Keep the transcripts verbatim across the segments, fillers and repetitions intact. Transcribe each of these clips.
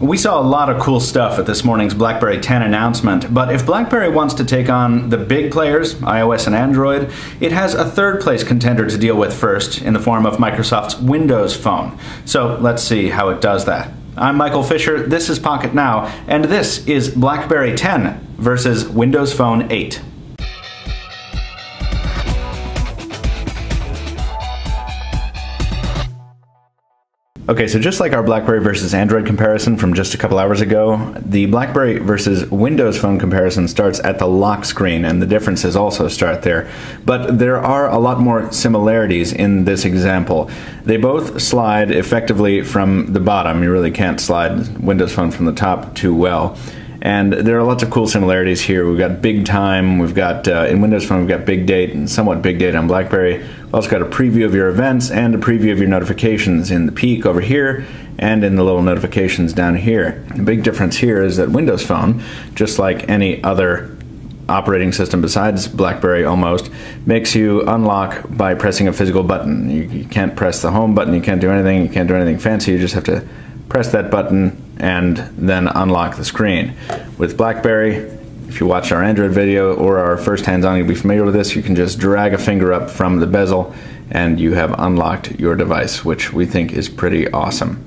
We saw a lot of cool stuff at this morning's BlackBerry ten announcement, but if BlackBerry wants to take on the big players, iOS and Android, it has a third place contender to deal with first in the form of Microsoft's Windows Phone. So let's see how it does that. I'm Michael Fisher, this is Pocket Now, and this is BlackBerry ten versus Windows Phone eight. Okay, so just like our BlackBerry versus Android comparison from just a couple hours ago, the BlackBerry versus Windows Phone comparison starts at the lock screen, and the differences also start there. But there are a lot more similarities in this example. They both slide effectively from the bottom. You really can't slide Windows Phone from the top too well. And there are lots of cool similarities here. We've got big time, we've got, uh, in Windows Phone, we've got big date and somewhat big date on BlackBerry. We've also got a preview of your events and a preview of your notifications in the peak over here and in the little notifications down here. The big difference here is that Windows Phone, just like any other operating system besides BlackBerry almost, makes you unlock by pressing a physical button. You, you can't press the home button, you can't do anything, you can't do anything fancy, you just have to press that button and then unlock the screen. With BlackBerry, if you watched our Android video or our first hands-on, you'll be familiar with this. You can just drag a finger up from the bezel and you have unlocked your device, which we think is pretty awesome.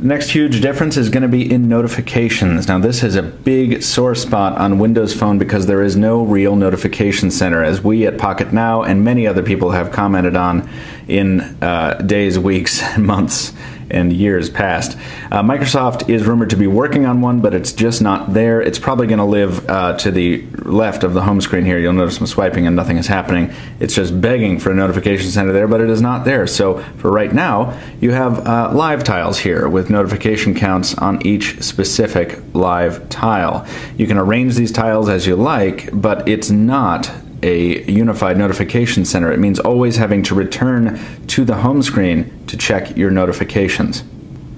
The next huge difference is going to be in notifications. Now this is a big sore spot on Windows Phone because there is no real notification center, as we at Pocket Now and many other people have commented on in uh, days, weeks, months, and years past. Uh, Microsoft is rumored to be working on one, but it's just not there. It's probably going to live uh, to the left of the home screen here. You'll notice I'm swiping and nothing is happening. It's just begging for a notification center there, but it is not there. So for right now, you have uh, live tiles here with notification counts on each specific live tile. You can arrange these tiles as you like, but it's not a unified notification center. It means always having to return to the home screen to check your notifications.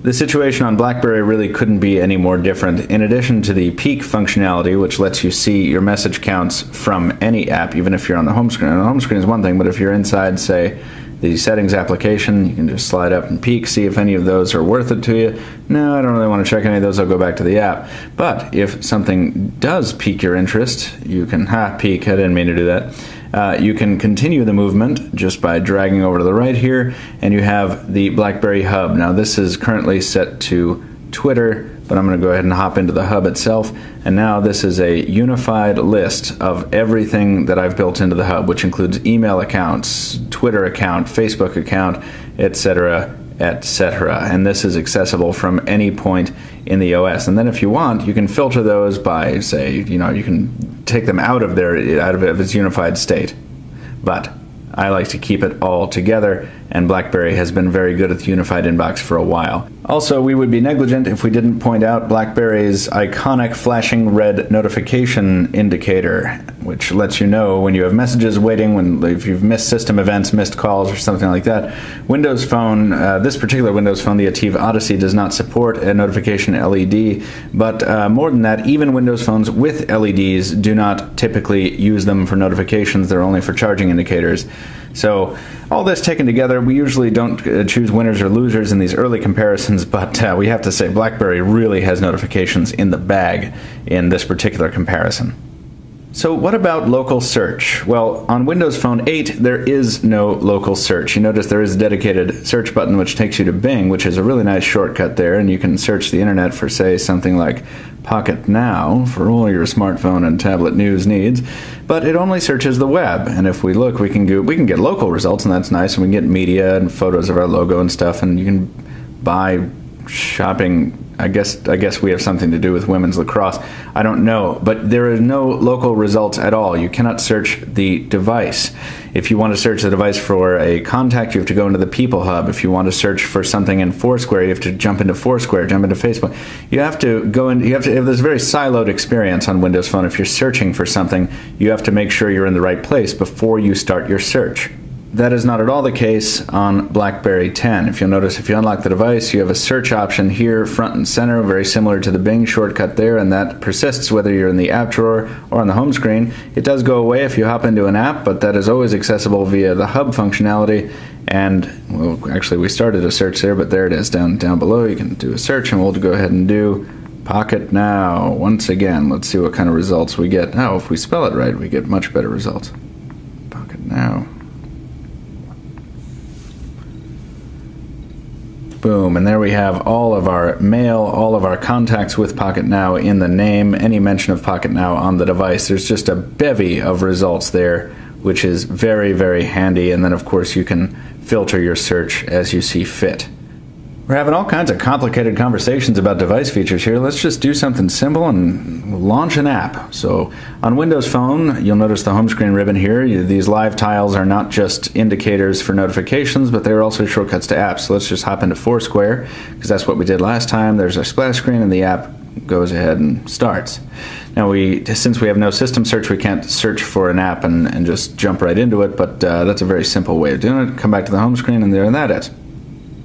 The situation on BlackBerry really couldn't be any more different. In addition to the peak functionality, which lets you see your message counts from any app, even if you're on the home screen. And the home screen is one thing, but if you're inside, say, the settings application, you can just slide up and peek, see if any of those are worth it to you. No, I don't really want to check any of those, I'll go back to the app. But if something does pique your interest, you can, ha, peek, I didn't mean to do that. Uh, you can continue the movement just by dragging over to the right here, and you have the BlackBerry Hub. Now this is currently set to Twitter, but I'm going to go ahead and hop into the hub itself, and now this is a unified list of everything that I've built into the hub, which includes email accounts, Twitter account, Facebook account, et cetera, et cetera. And this is accessible from any point in the O S. And then if you want, you can filter those by, say, you know, you can take them out of their out of its unified state. But I like to keep it all together, and BlackBerry has been very good at the unified inbox for a while. Also, we would be negligent if we didn't point out BlackBerry's iconic flashing red notification indicator, which lets you know when you have messages waiting, when if you've missed system events, missed calls, or something like that. Windows Phone, uh, this particular Windows Phone, the A T I V Odyssey, does not support a notification L E D, but uh, more than that, even Windows Phones with L E Ds do not typically use them for notifications. They're only for charging indicators. So all this taken together, we usually don't uh, choose winners or losers in these early comparisons, but uh, we have to say BlackBerry really has notifications in the bag in this particular comparison. So what about local search? Well, on Windows Phone eight, there is no local search. You notice there is a dedicated search button which takes you to Bing, which is a really nice shortcut there, and you can search the internet for, say, something like Pocket Now for all your smartphone and tablet news needs, but it only searches the web. And if we look, we can go, we can get local results, and that's nice, and we can get media and photos of our logo and stuff, and you can buy shopping. I guess I guess we have something to do with women's lacrosse. I don't know, but there are no local results at all. You cannot search the device. If you want to search the device for a contact, you have to go into the People Hub. If you want to search for something in Foursquare, you have to jump into Foursquare, jump into Facebook. You have to go in. You have to. Have this very siloed experience on Windows Phone. If you're searching for something, you have to make sure you're in the right place before you start your search. That is not at all the case on BlackBerry ten. If you'll notice, if you unlock the device, you have a search option here, front and center, very similar to the Bing shortcut there, and that persists whether you're in the app drawer or on the home screen. It does go away if you hop into an app, but that is always accessible via the hub functionality. And, well, actually we started a search there, but there it is down, down below. You can do a search, and we'll go ahead and do Pocket Now. Once again, let's see what kind of results we get. Now, oh, if we spell it right, we get much better results. Pocket Now. Boom, and there we have all of our mail, all of our contacts with Pocket Now in the name, any mention of Pocket Now on the device. There's just a bevy of results there, which is very, very handy. And then, of course, you can filter your search as you see fit. We're having all kinds of complicated conversations about device features here. Let's just do something simple and launch an app. So on Windows Phone, you'll notice the home screen ribbon here. You, these live tiles are not just indicators for notifications, but they're also shortcuts to apps. So let's just hop into Foursquare, because that's what we did last time. There's our splash screen and the app goes ahead and starts. Now, we, since we have no system search, we can't search for an app and, and just jump right into it, but uh, that's a very simple way of doing it. Come back to the home screen, and there that is.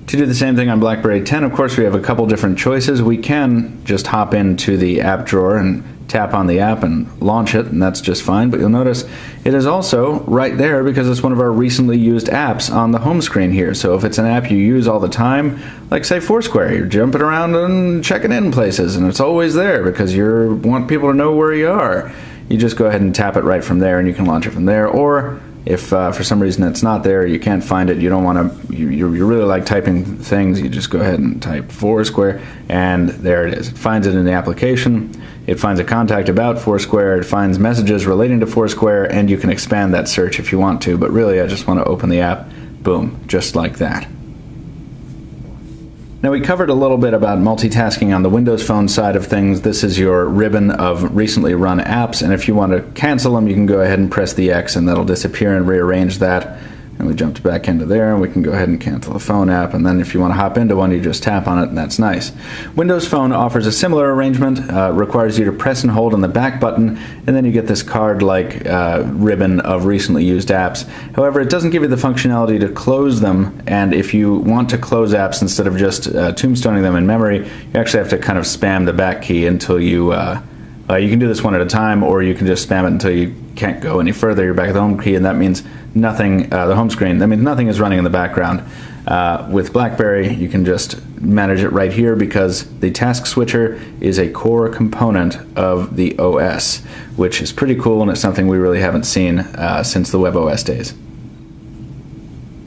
To do the same thing on BlackBerry ten, of course, we have a couple different choices. We can just hop into the app drawer and tap on the app and launch it, and that's just fine, but you'll notice it is also right there because it's one of our recently used apps on the home screen here. So if it's an app you use all the time, like say Foursquare, you're jumping around and checking in places, and it's always there because you want people to know where you are. You just go ahead and tap it right from there, and you can launch it from there. Or if uh, for some reason it's not there, you can't find it, you don't want to, you, you really like typing things, you just go ahead and type Foursquare, and there it is. It finds it in the application, it finds a contact about Foursquare, it finds messages relating to Foursquare, and you can expand that search if you want to, but really I just want to open the app, boom, just like that. Now, we covered a little bit about multitasking on the Windows Phone side of things. This is your ribbon of recently run apps, and if you want to cancel them, you can go ahead and press the X, and that'll disappear and rearrange that. And we jumped back into there, and we can go ahead and cancel the phone app, and then if you want to hop into one, you just tap on it, and that's nice. Windows Phone offers a similar arrangement, uh, requires you to press and hold on the back button, and then you get this card-like uh, ribbon of recently used apps. However, it doesn't give you the functionality to close them, and if you want to close apps instead of just uh, tombstoning them in memory, you actually have to kind of spam the back key until you... Uh, Uh, you can do this one at a time, or you can just spam it until you can't go any further. You're back at the home key, and that means nothing, uh, the home screen, that means nothing is running in the background. Uh, with BlackBerry, you can just manage it right here because the task switcher is a core component of the O S, which is pretty cool, and it's something we really haven't seen uh, since the WebOS days.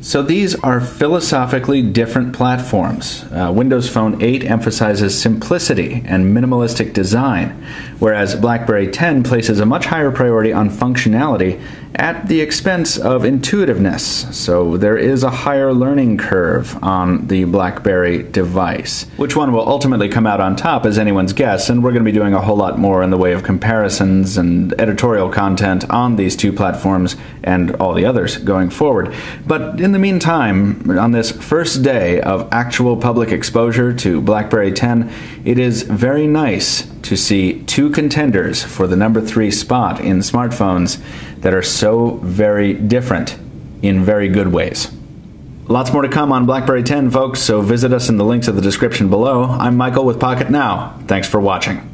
So these are philosophically different platforms. Uh, Windows Phone eight emphasizes simplicity and minimalistic design, whereas BlackBerry ten places a much higher priority on functionality at the expense of intuitiveness. So there is a higher learning curve on the BlackBerry device. Which one will ultimately come out on top is anyone's guess, and we're going to be doing a whole lot more in the way of comparisons and editorial content on these two platforms and all the others going forward. But in the meantime, on this first day of actual public exposure to BlackBerry ten, it is very nice to see two contenders for the number three spot in smartphones that are so very different in very good ways. Lots more to come on BlackBerry ten, folks, so visit us in the links of the description below. I'm Michael with Pocket Now. Thanks for watching.